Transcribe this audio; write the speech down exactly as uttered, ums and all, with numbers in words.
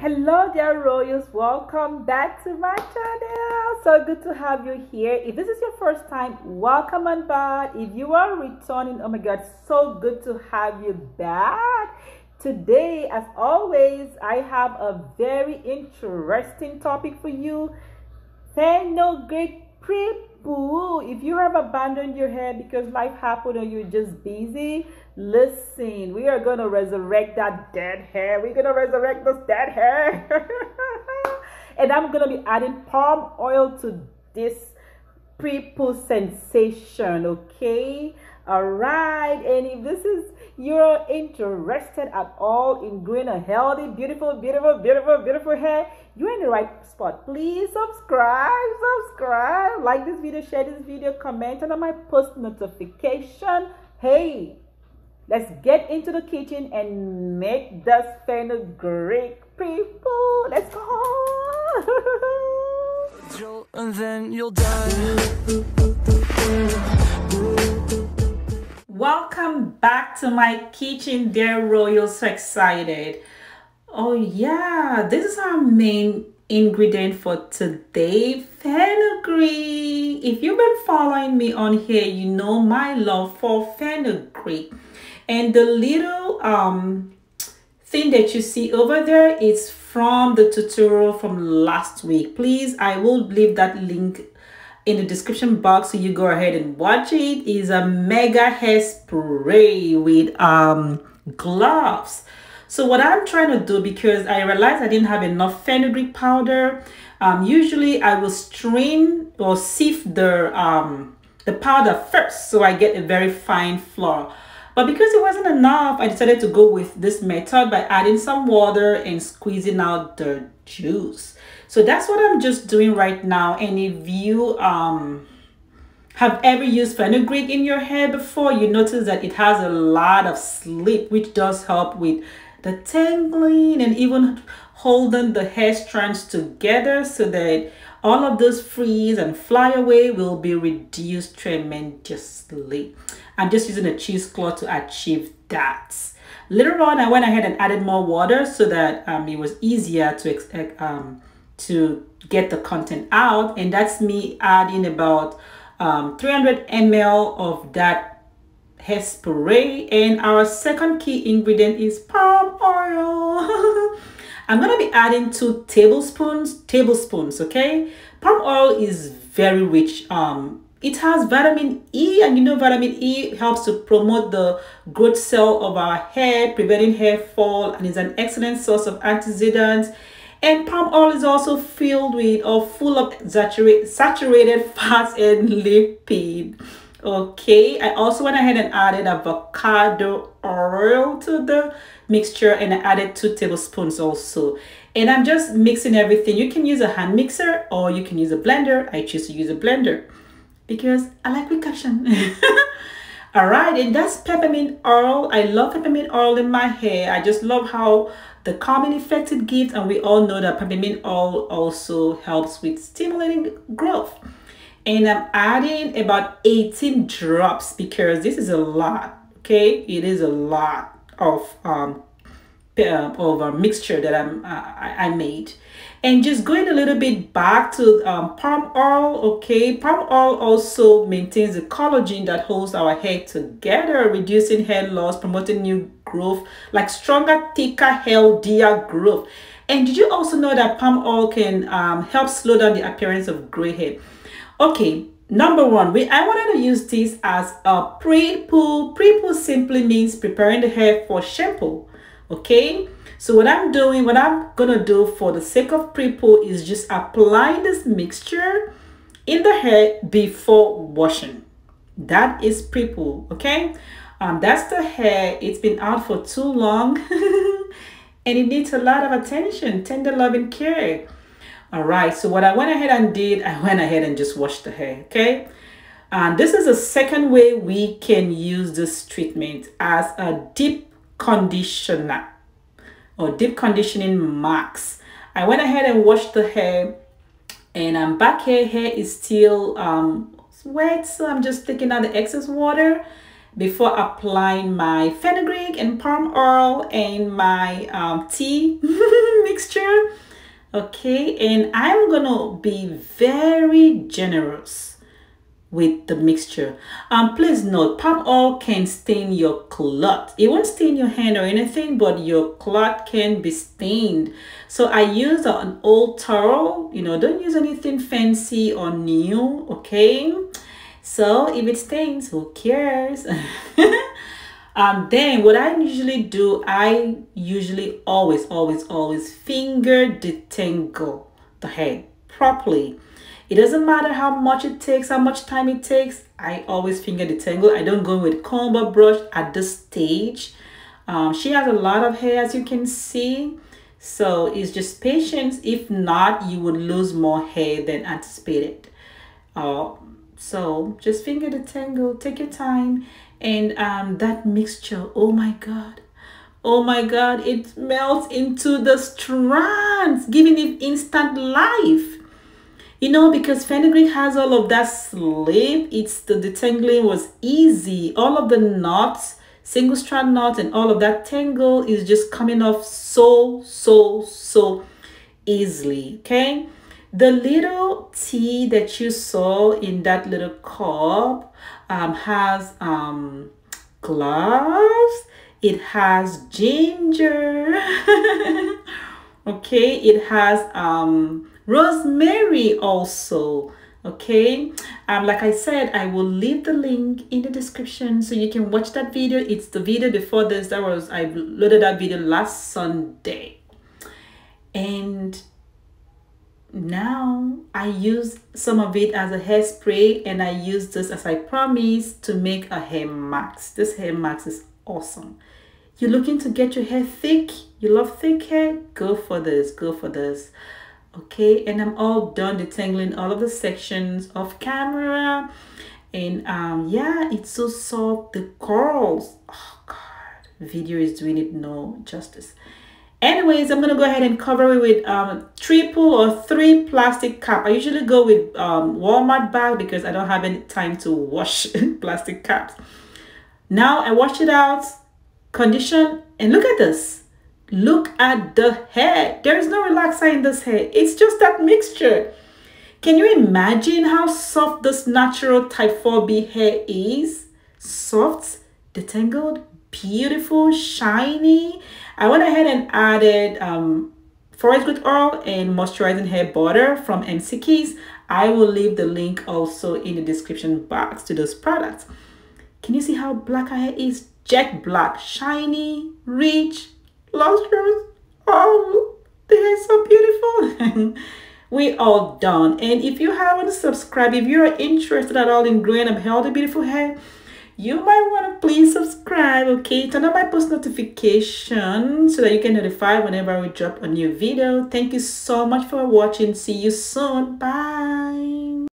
Hello dear royals, welcome back to my channel. So good to have you here. If this is your first time, welcome on board. If you are returning, oh my god, so good to have you back. Today, as always, I have a very interesting topic for you. Fenugreek pre-poo. If you have abandoned your hair because life happened or you're just busy, listen, we are going to resurrect that dead hair. We're going to resurrect this dead hair. And I'm going to be adding palm oil to this pre-poo sensation, okay? All right. And if this is, you're interested at all in growing a healthy, beautiful, beautiful, beautiful, beautiful hair, you're in the right spot. Please subscribe, subscribe, like this video, share this video, comment on my post notification. Hey, let's get into the kitchen and make this fenugreek pre-poo. Let's go. And then you'll die. Welcome back to my kitchen, dear royals. So excited. Oh yeah, this is our main ingredient for today, fenugreek. If you've been following me on here, you know my love for fenugreek. And the little um, thing that you see over there is from the tutorial from last week. Please, I will leave that link in the description box so you go ahead and watch it. It's a mega hairspray with um, gloves. So what I'm trying to do, because I realized I didn't have enough fenugreek powder, um, usually I will strain or sift the, um, the powder first so I get a very fine flour. But because it wasn't enough, I decided to go with this method by adding some water and squeezing out the juice. So that's what I'm just doing right now. And if you um, have ever used fenugreek in your hair before, you notice that it has a lot of slip, which does help with the tangling and even holding the hair strands together so that all of those frizz and fly away will be reduced tremendously. I'm just using a cheesecloth to achieve that. Later on, I went ahead and added more water so that um, it was easier to um, to get the content out. And that's me adding about um, three hundred milliliters of that hairspray. And our second key ingredient is palm oil. I'm gonna be adding two tablespoons, tablespoons, okay? Palm oil is very rich. Um, It has vitamin E, and you know vitamin E helps to promote the growth cell of our hair, preventing hair fall, and is an excellent source of antioxidants. And palm oil is also filled with or full of saturate, saturated fats and lipid. Okay, I also went ahead and added avocado oil to the mixture, and I added two tablespoons also. And I'm just mixing everything. You can use a hand mixer or you can use a blender. I choose to use a blender because I like quick action. All right, and that's peppermint oil. I love peppermint oil in my hair. I just love how the calming effect it gives, and we all know that peppermint oil also helps with stimulating growth. And I'm adding about eighteen drops because this is a lot, okay? It is a lot of, um, of a mixture that I'm, uh, I made. And just going a little bit back to um, palm oil, okay? Palm oil also maintains the collagen that holds our hair together, reducing hair loss, promoting new growth, like stronger, thicker, healthier growth. And did you also know that palm oil can um, help slow down the appearance of gray hair? Okay, number one, we I wanted to use this as a pre-poo. Pre-poo simply means preparing the hair for shampoo, okay? So what I'm doing, what I'm gonna do for the sake of pre-poo is just applying this mixture in the hair before washing. That is pre-poo, okay? Um, that's the hair. It's been out for too long and it needs a lot of attention, tender love and care. All right, so what I went ahead and did, I went ahead and just washed the hair, okay? And this is the second way we can use this treatment, as a deep conditioner or deep conditioning max. I went ahead and washed the hair, and I'm back here. Hair is still um, wet, so I'm just taking out the excess water before applying my fenugreek and palm oil and my um, tea mixture. Okay, and I'm gonna be very generous with the mixture. Um, please note, palm oil can stain your cloth. It won't stain your hand or anything, but your cloth can be stained. So I use an old towel. You know, don't use anything fancy or new, okay? So if it stains, who cares? Um, then what I usually do, I usually always, always, always finger detangle the head properly. It doesn't matter how much it takes, how much time it takes. I always finger detangle. I don't go with comb or brush at this stage. Um, she has a lot of hair, as you can see. So it's just patience. If not, you would lose more hair than anticipated. Uh, so just finger detangle. Take your time. And um, that mixture, oh my God. Oh my God, it melts into the strands, giving it instant life. You know, because fenugreek has all of that slip, it's the detangling was easy. All of the knots, single strand knots and all of that tangle is just coming off so, so, so easily, okay? The little tea that you saw in that little cup um, has um, gloves, it has ginger, okay? It has... Um, rosemary also, okay? Um, like I said, I will leave the link in the description so you can watch that video. It's the video before this. That was, I loaded that video last Sunday. And now I use some of it as a hairspray, and I use this, as I promised, to make a hair mask. This hair mask is awesome. You're looking to get your hair thick? You love thick hair? Go for this, go for this. Okay, and I'm all done detangling all of the sections off camera. And um, yeah, it's so soft. The curls. Oh God, video is doing it no justice. Anyways, I'm gonna go ahead and cover it with um, triple or three plastic cap. I usually go with um, Walmart bag because I don't have any time to wash plastic caps. Now I wash it out, condition, and look at this. Look at the hair. There is no relaxer in this hair. It's just that mixture. Can you imagine how soft this natural type four B hair is? Soft, detangled, beautiful, shiny. I went ahead and added um, forest growth oil and moisturizing hair butter from Emsikiz. I will leave the link also in the description box to those products. Can you see how black her hair is? Jet black, shiny, rich, lustrous. Oh, the hair is so beautiful. We all done. And if you haven't subscribed, if you're interested at all in growing up healthy, beautiful hair, you might want to please subscribe. Okay, turn on my post notification so that you can notify whenever we drop a new video. Thank you so much for watching. See you soon. Bye.